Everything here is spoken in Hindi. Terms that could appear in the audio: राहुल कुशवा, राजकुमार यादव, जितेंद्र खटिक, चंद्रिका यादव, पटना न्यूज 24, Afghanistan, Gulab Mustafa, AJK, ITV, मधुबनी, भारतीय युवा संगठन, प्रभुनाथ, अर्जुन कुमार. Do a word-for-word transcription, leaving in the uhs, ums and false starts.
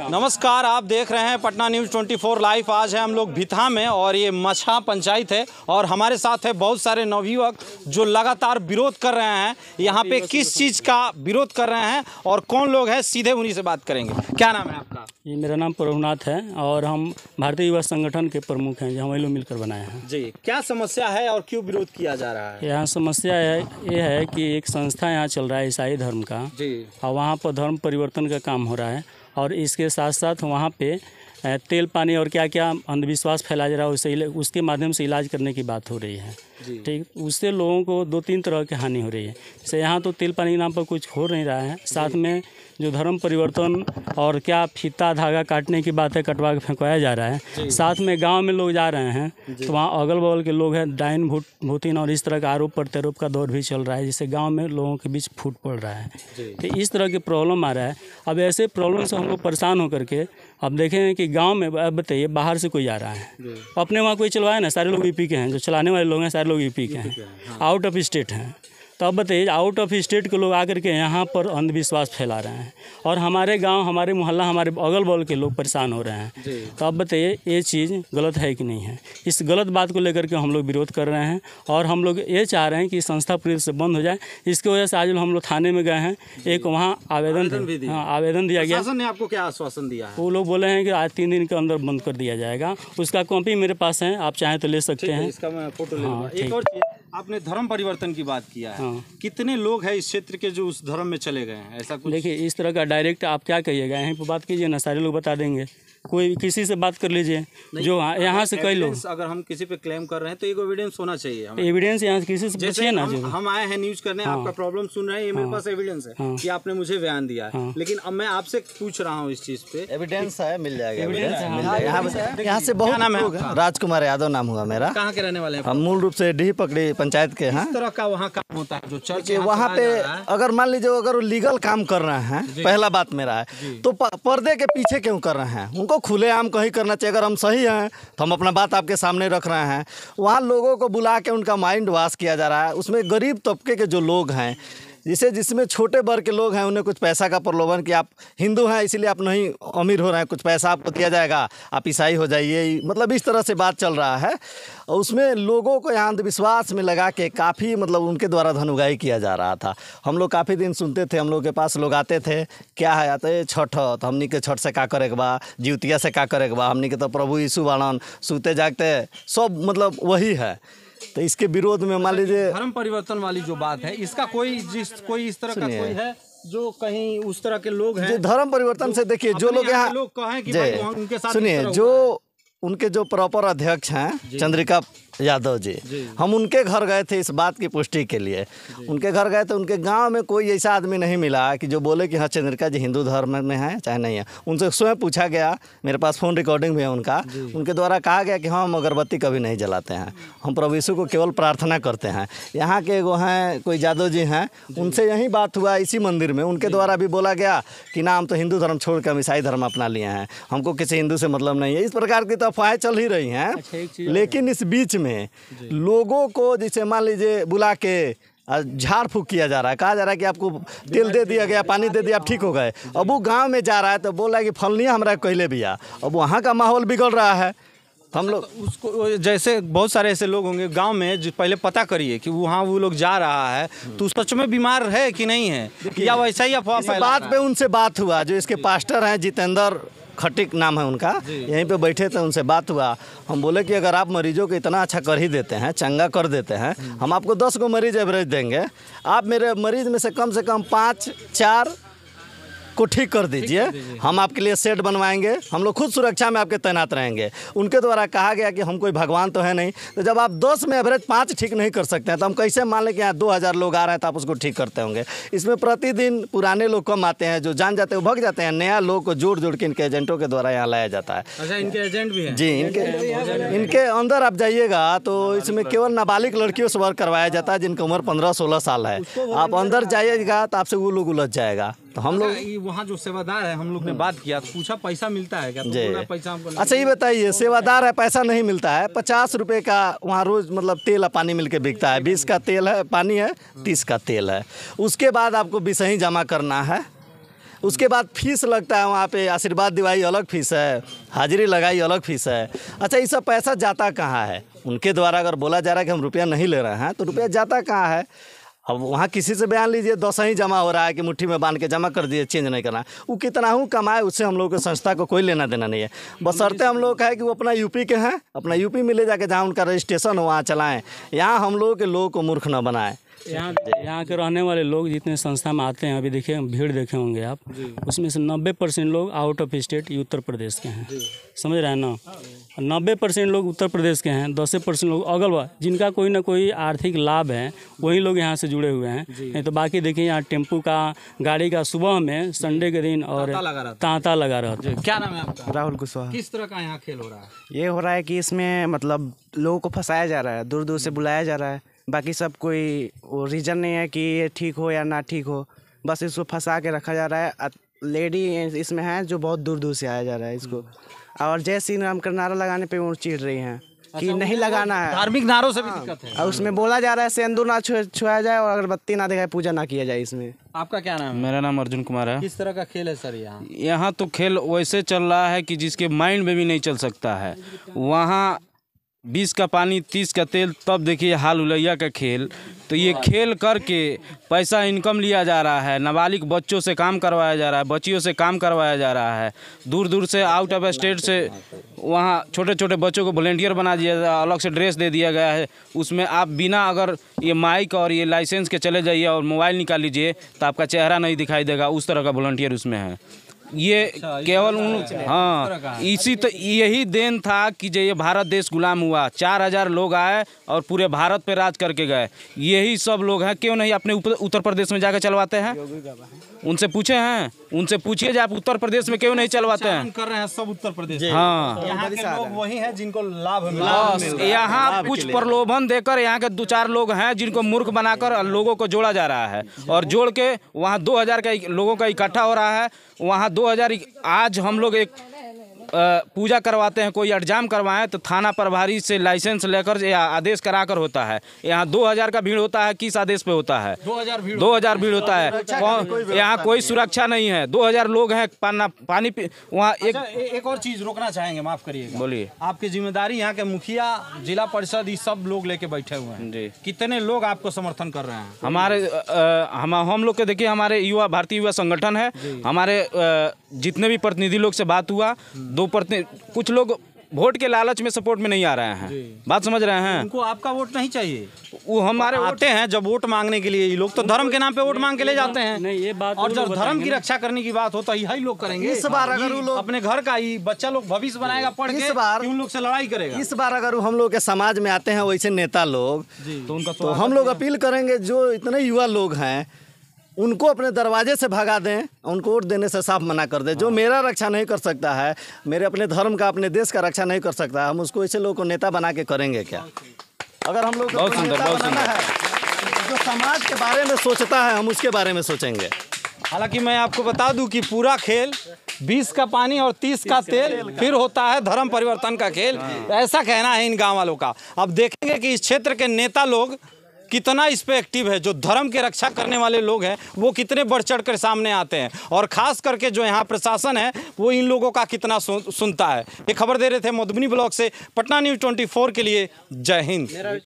नमस्कार, आप देख रहे हैं पटना न्यूज चौबीस लाइव। आज है हम लोग भिथा में और ये मछा पंचायत है और हमारे साथ है बहुत सारे नवयुवक जो लगातार विरोध कर रहे हैं। यहाँ पे किस चीज़ का विरोध कर रहे हैं और कौन लोग हैं, सीधे उन्हीं से बात करेंगे। क्या नाम है आपका? जी, मेरा नाम प्रभुनाथ है और हम भारतीय युवा संगठन के प्रमुख हैं, जो हम लोग मिलकर बनाए हैं। जी, क्या समस्या है और क्यों विरोध किया जा रहा है? यहाँ समस्या है ये है कि एक संस्था यहाँ चल रहा है ईसाई धर्म का, और वहाँ पर धर्म परिवर्तन का काम हो रहा है और इसके साथ साथ वहाँ पे तेल पानी और क्या क्या अंधविश्वास फैलाया जा रहा है, उसे उसके माध्यम से इलाज करने की बात हो रही है। ठीक, उससे लोगों को दो तीन तरह की हानि हो रही है। जैसे यहाँ तो तेल पानी के नाम पर कुछ हो नहीं रहा है, साथ में जो धर्म परिवर्तन और क्या फीता धागा काटने की बात है, कटवा के फेंकवाया जा रहा है। साथ में गांव में लोग जा रहे हैं तो वहाँ अगल बगल के लोग हैं, डाइन भूत भूतिन और इस तरह का आरोप प्रत्यारोप का दौर भी चल रहा है, जिससे गाँव में लोगों के बीच फूट पड़ रहा है। तो इस तरह की प्रॉब्लम आ रहा है। अब ऐसे प्रॉब्लम से हम लोग परेशान होकर के अब देखें कि गाँव में, अब बताइए बाहर से कोई आ रहा है, अपने वहाँ कोई चलवाया ना, सारे लोग यूपी के हैं, जो चलाने वाले लोग हैं सारे लोग यूपी के हैं, आउट ऑफ स्टेट हैं। तो अब बताइए आउट ऑफ स्टेट के लोग आकर के यहाँ पर अंधविश्वास फैला रहे हैं और हमारे गांव, हमारे मोहल्ला, हमारे अगल बगल के लोग परेशान हो रहे हैं। तो अब बताइए ये चीज़ गलत है कि नहीं है? इस गलत बात को लेकर के हम लोग विरोध कर रहे हैं और हम लोग ये चाह रहे हैं कि संस्था पूरी से बंद हो जाए। इसकी वजह से आज हम लोग थाने में गए हैं, एक वहाँ आवेदन आवेदन दिया गया। शासन ने आपको क्या आश्वासन दिया? वो लोग बोले हैं कि आज तीन दिन के अंदर बंद कर दिया जाएगा। उसका कॉपी मेरे पास है, आप चाहें तो ले सकते हैं। आपने धर्म परिवर्तन की बात किया है, हाँ। कितने लोग हैं इस क्षेत्र के जो उस धर्म में चले गए हैं? ऐसा कुछ देखिए, इस तरह का डायरेक्ट आप क्या कहिएगा, यहाँ पर बात कीजिए ना, सारे लोग बता देंगे। कोई किसी से बात कर लीजिए, जो यहाँ से कई लोग, अगर हम किसी पे क्लेम कर रहे हैं तो एक एविडेंस होना चाहिए। एविडेंस यहाँ किसी से पूछिए ना। जो हम आए हैं न्यूज करने, हाँ, आपका प्रॉब्लम सुन रहे हैं, ये मेरे पास एविडेंस है, हाँ, कि आपने मुझे बयान दिया है, हाँ, लेकिन अब मैं आपसे पूछ रहा हूँ इस चीज पे। एविडेंस है, मिल जाएगा। यहाँ से बहुत नाम है, राजकुमार यादव नाम हुआ मेरा। कहाँ के रहने वाले हैं? मूल रूप से डीह पकड़ी पंचायत के हैं। तरह का वहाँ काम होता है जो चर्च वहाँ पे, अगर मान लीजिए अगर लीगल काम कर रहे हैं, पहला बात मेरा है, तो पर्दे के पीछे क्यों कर रहे हैं? उनको खुलेआम कहीं करना चाहिए। अगर हम सही हैं तो हम अपना बात आपके सामने रख रहे हैं। वहाँ लोगों को बुला के उनका माइंड वॉश किया जा रहा है। उसमें गरीब तबके के जो लोग हैं, जिसे जिसमें छोटे वर्ग के लोग हैं, उन्हें कुछ पैसा का प्रलोभन कि आप हिंदू हैं इसलिए आप नहीं अमीर हो रहे हैं, कुछ पैसा आपको दिया जाएगा, आप ईसाई हो जाइए, मतलब इस तरह से बात चल रहा है। और उसमें लोगों को यहाँ अंधविश्वास में लगा के काफ़ी, मतलब उनके द्वारा धन उगाही किया जा रहा था। हम लोग काफ़ी दिन सुनते थे, हम लोग के पास लोग आते थे, क्या है आते छठ, तो हमनी के छठ से का करे के बा, जितिया से का करे के बा, हमनी के तो प्रभु यीशु वाणन, सूते जागते सब मतलब वही है। तो इसके विरोध में मान लीजिए धर्म परिवर्तन वाली जो बात है, इसका कोई जिस कोई इस तरह का कोई है जो कहीं उस तरह के लोग हैं धर्म परिवर्तन से? देखिए जो लोग यहाँ लोग कहें कि भाई उनके साथ, सुनिए जो उनके जो प्रॉपर अध्यक्ष हैं चंद्रिका यादव जी, हम उनके घर गए थे इस बात की पुष्टि के लिए। उनके घर गए तो उनके गांव में कोई ऐसा आदमी नहीं मिला कि जो बोले कि हाँ चंद्रिका जी हिंदू धर्म में है चाहे नहीं है। उनसे स्वयं पूछा गया, मेरे पास फ़ोन रिकॉर्डिंग भी है उनका, उनके द्वारा कहा गया कि हाँ हम अगरबत्ती कभी नहीं जलाते हैं, हम प्रभु यीशु को केवल प्रार्थना करते हैं। यहाँ के वो हैं कोई यादव जी हैं, उनसे यही बात हुआ इसी मंदिर में, उनके द्वारा भी बोला गया कि ना हम तो हिंदू धर्म छोड़ कर हम ईसाई धर्म अपना लिए हैं, हमको किसी हिंदू से मतलब नहीं है। इस प्रकार की तो अफवाहें चल ही रही हैं। लेकिन इस बीच में लोगों को जैसे मान लीजिए बुला के झाड़ फूक किया जा रहा है, कहा जा रहा है कि आपको तेल दे दिया गया, पानी दे दिया, आप ठीक हो गए। अब वो गांव में जा रहा है तो बोला कि फलनिया हमारा कहले भी आ, अब वहाँ का माहौल बिगड़ रहा है। हम लोग उसको जैसे बहुत सारे ऐसे लोग होंगे गांव में जो पहले पता करिए कि वहाँ वो लोग जा रहा है तो सच में बीमार है कि नहीं है या वैसा ही अफवाह फैला। बात पे उनसे बात हुआ, जो इसके पास्टर हैं जितेंद्र खटिक नाम है उनका, यहीं पे बैठे थे, उनसे बात हुआ। हम बोले कि अगर आप मरीजों को इतना अच्छा कर ही देते हैं, चंगा कर देते हैं, हम आपको दस को मरीज एवरेज देंगे, आप मेरे मरीज में से कम से कम पाँच चार को ठीक कर दीजिए, हम आपके लिए सेट बनवाएंगे, हम लोग खुद सुरक्षा में आपके तैनात रहेंगे। उनके द्वारा कहा गया कि हम कोई भगवान तो है नहीं, तो जब आप दस में एवरेज पाँच ठीक नहीं कर सकते हैं तो हम कैसे मान लें कि यहाँ दो हज़ार लोग आ रहे हैं तो आप उसको ठीक करते होंगे। इसमें प्रतिदिन पुराने लोग कम आते हैं, जो जान जाते हैं वो भग जाते हैं, नया लोग को जोड़ जोड़ के इनके एजेंटों के द्वारा यहाँ लाया जाता है। अच्छा, इनके एजेंट भी हैं जी? इनके इनके अंदर आप जाइएगा तो इसमें केवल नाबालिग लड़कियों से वर्क करवाया जाता है, जिनकी उम्र पंद्रह सोलह साल है। आप अंदर जाइएगा तो आपसे वो लोग उलझ जाएगा। तो हम लोग वहाँ जो सेवादार है, हम लोग ने बात किया, पूछा पैसा मिलता है क्या? तो बोला पैसा हमको नहीं। अच्छा ये बताइए, सेवादार है, पैसा नहीं मिलता है, पचास रुपए का वहाँ रोज मतलब तेल और पानी मिलके बिकता है, बीस का तेल है, पानी है, तीस का तेल है, उसके बाद आपको बीस ही जमा करना है। उसके बाद फीस लगता है वहाँ पे, आशीर्वाद दिवाई अलग फीस है, हाजिरी लगाई अलग फीस है। अच्छा, ये सब पैसा जाता कहाँ है? उनके द्वारा अगर बोला जा रहा है कि हम रुपया नहीं ले रहे हैं, तो रुपया जाता कहाँ है? अब वहाँ किसी से बयान लीजिए, दस ही जमा हो रहा है कि मुट्ठी में बांध के जमा कर दिए, चेंज नहीं करना। वो कितना हूँ कमाए, उससे हम लोग की संस्था को कोई लेना देना नहीं है। बशर्ते हम लोग का है कि वो अपना यूपी के हैं, अपना यूपी में ले जाके जहाँ उनका रजिस्ट्रेशन हो वहाँ चलाएँ। यहाँ हम लोगों के लोगों को मूर्ख न बनाएं। यहाँ यहाँ के रहने वाले लोग जितने संस्था में आते हैं, अभी देखिए भीड़ देखे होंगे आप, उसमें से नब्बे परसेंट लोग out of state Uttar Pradesh के हैं, समझ रहे हैं ना। नब्बे परसेंट लोग उत्तर प्रदेश के हैं, दस परसेंट लोग अगलवा जिनका कोई ना कोई आर्थिक लाभ है, वही लोग यहाँ से जुड़े हुए हैं। नहीं तो बाकी देखिए यहाँ टेम्पू का, गाड़ी का सुबह में संडे के दिन और तांता लगा रहता है। क्या नाम है आपका? राहुल कुशवा। किस तरह का यहाँ खेल हो रहा है? ये हो रहा है कि इसमें मतलब लोगों को फंसाया जा रहा है, दूर दूर से बुलाया जा रहा है। बाकी सब कोई वो रीज़न नहीं है कि ये ठीक हो या ना ठीक हो, बस इसको फंसा के रखा जा रहा है। लेडी इसमें है जो बहुत दूर दूर से आया जा रहा है इसको, और जय श्री राम का नारा लगाने पे वो चिढ़ रही हैं कि अच्छा, नहीं लगाना है, धार्मिक नारों से भी दिक्कत है। और उसमें बोला जा रहा है सिंदूर ना छुआ जाए और अगरबत्ती ना दिखाए, पूजा ना किया जाए। इसमें आपका क्या नाम है? मेरा नाम अर्जुन कुमार है। किस तरह का खेल है सर यहाँ? यहाँ तो खेल वैसे चल रहा है कि जिसके माइंड में भी नहीं चल सकता है। वहाँ बीस का पानी तीस का तेल, तब देखिए हाल हुलैया का खेल। तो ये खेल करके पैसा इनकम लिया जा रहा है, नाबालिग बच्चों से काम करवाया जा रहा है, बच्चियों से काम करवाया जा रहा है, दूर दूर से आउट ऑफ स्टेट से वहाँ छोटे छोटे बच्चों को वॉलेंटियर बना दिया जा रहा है, अलग से ड्रेस दे दिया गया है। उसमें आप बिना अगर ये माइक और ये लाइसेंस के चले जाइए और मोबाइल निकाल लीजिए तो आपका चेहरा नहीं दिखाई देगा, उस तरह का वॉलेंटियर उसमें है। ये केवल उन हाँ इसी तो यही देन था कि जो ये भारत देश गुलाम हुआ, चार हज़ार लोग आए और पूरे भारत पे राज करके गए। यही सब लोग हैं, क्यों नहीं अपने उत्तर प्रदेश में जाकर चलवाते हैं? उनसे पूछे हैं, उनसे पूछिए जो आप उत्तर प्रदेश में क्यों नहीं चलवाते हैं? कर रहे हैं सब उत्तर प्रदेश। हाँ, यहाँ के लोग वही हैं जिनको लाभ, यहाँ कुछ प्रलोभन देकर यहाँ के दो चार लोग हैं जिनको मूर्ख बनाकर लोगों को जोड़ा जा रहा है, और जोड़ के वहाँ दो हज़ार का लोगों का इकट्ठा हो रहा है। वहाँ दो हज़ार आज हम लोग एक पूजा करवाते हैं, कोई एग्जाम करवाएं तो थाना प्रभारी से लाइसेंस लेकर या आदेश कराकर होता है। यहाँ दो हज़ार का भीड़ होता है, किस आदेश पे होता है? दो हज़ार भीड़ होता है, यहाँ कोई सुरक्षा नहीं है। दो हज़ार लोग हैं, पाना पानी वहाँ एक एक और चीज़ रोकना चाहेंगे, माफ़ करिएगा। बोलिए। आपकी जिम्मेदारी यहाँ के मुखिया, जिला परिषद, ये सब लोग लेके बैठे हुए हैं जी। कितने लोग आपको समर्थन कर रहे हैं? हमारे हम हम लोग के देखिए, हमारे युवा भारतीय युवा संगठन है, हमारे जितने भी प्रतिनिधि लोग से बात हुआ, दो प्रतिनिधि कुछ लोग वोट के लालच में सपोर्ट में नहीं आ रहे हैं, बात समझ रहे हैं। उनको आपका वोट नहीं चाहिए, वो हमारे वोट हैं। जब वोट मांगने के लिए ये लोग तो धर्म के नाम पे वोट मांग के ले जाते हैं। नहीं, ये बात, और जब धर्म की रक्षा करने की बात हो तो यही लोग करेंगे। इस बार अगर वो लोग अपने घर का ही बच्चा लोग भविष्य बनाएगा पढ़ के, इस बार उन लोग से लड़ाई करेगा। इस बार अगर हम लोग के समाज में आते हैं वैसे नेता लोग, तो उनका तो हम लोग अपील करेंगे, जो इतने युवा लोग हैं उनको अपने दरवाजे से भगा दें, उनको वोट देने से साफ मना कर दें। जो मेरा रक्षा नहीं कर सकता है, मेरे अपने धर्म का, अपने देश का रक्षा नहीं कर सकता है, हम उसको ऐसे लोगों को नेता बना के करेंगे क्या? अगर हम लोग बहुत सुंदर बहुत सुंदर है, जो समाज के बारे में सोचता है हम उसके बारे में सोचेंगे। हालांकि मैं आपको बता दूं कि पूरा खेल बीस का पानी और तीस का तेल, फिर होता है धर्म परिवर्तन का खेल, ऐसा कहना है इन गाँव वालों का। अब देखेंगे कि इस क्षेत्र के नेता लोग कितना इस पे एक्टिव है, जो धर्म के रक्षा करने वाले लोग हैं वो कितने बढ़ चढ़ कर सामने आते हैं, और ख़ास करके जो यहाँ प्रशासन है वो इन लोगों का कितना सुनता है। ये खबर दे रहे थे मधुबनी ब्लॉक से पटना न्यूज चौबीस के लिए। जय हिंद।